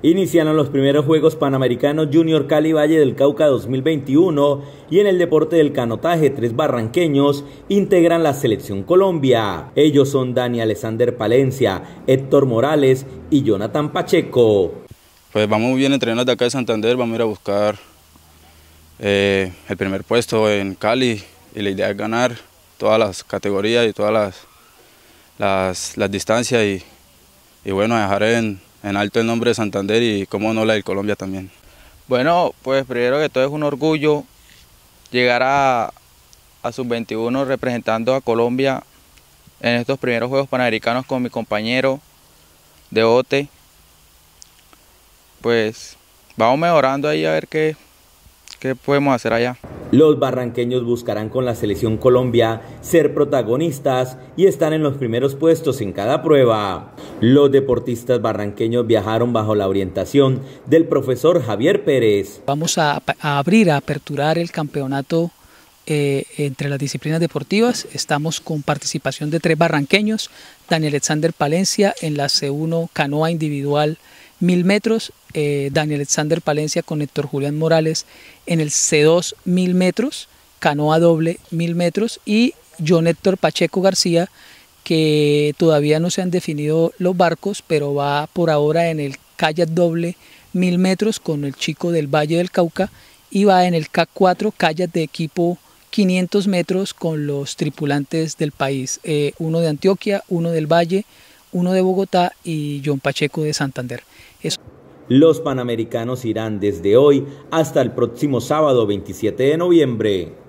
Iniciaron los primeros Juegos Panamericanos Junior Cali Valle del Cauca 2021 y en el deporte del canotaje 3 barranqueños integran la selección Colombia. Ellos son Daniel Alexander Palencia, Héctor Morales y Jonathan Pacheco. Pues vamos muy bien entrenados de acá de Santander, vamos a ir a buscar el primer puesto en Cali y la idea es ganar todas las categorías y todas las distancias y bueno, dejar en alto el nombre de Santander y cómo no la de Colombia también. Bueno, pues primero que todo es un orgullo llegar a sub-21 representando a Colombia en estos primeros Juegos Panamericanos con mi compañero de bote. Pues vamos mejorando ahí a ver qué podemos hacer allá. Los barranqueños buscarán con la selección Colombia ser protagonistas y están en los primeros puestos en cada prueba. Los deportistas barranqueños viajaron bajo la orientación del profesor Javier Pérez. Vamos a abrir, a aperturar el campeonato entre las disciplinas deportivas. Estamos con participación de 3 barranqueños, Daniel Alexander Palencia en la C1 canoa individual 1000 metros, Daniel Alexander Palencia con Héctor Julián Morales en el C2 1000 metros, canoa doble 1000 metros y John Héctor Pacheco García, que todavía no se han definido los barcos, pero va por ahora en el kayak doble 1000 metros con el chico del Valle del Cauca y va en el K4 kayak de equipo 500 metros con los tripulantes del país, uno de Antioquia, uno del Valle, uno de Bogotá y John Pacheco de Santander. Los Panamericanos irán desde hoy hasta el próximo sábado 27 de noviembre.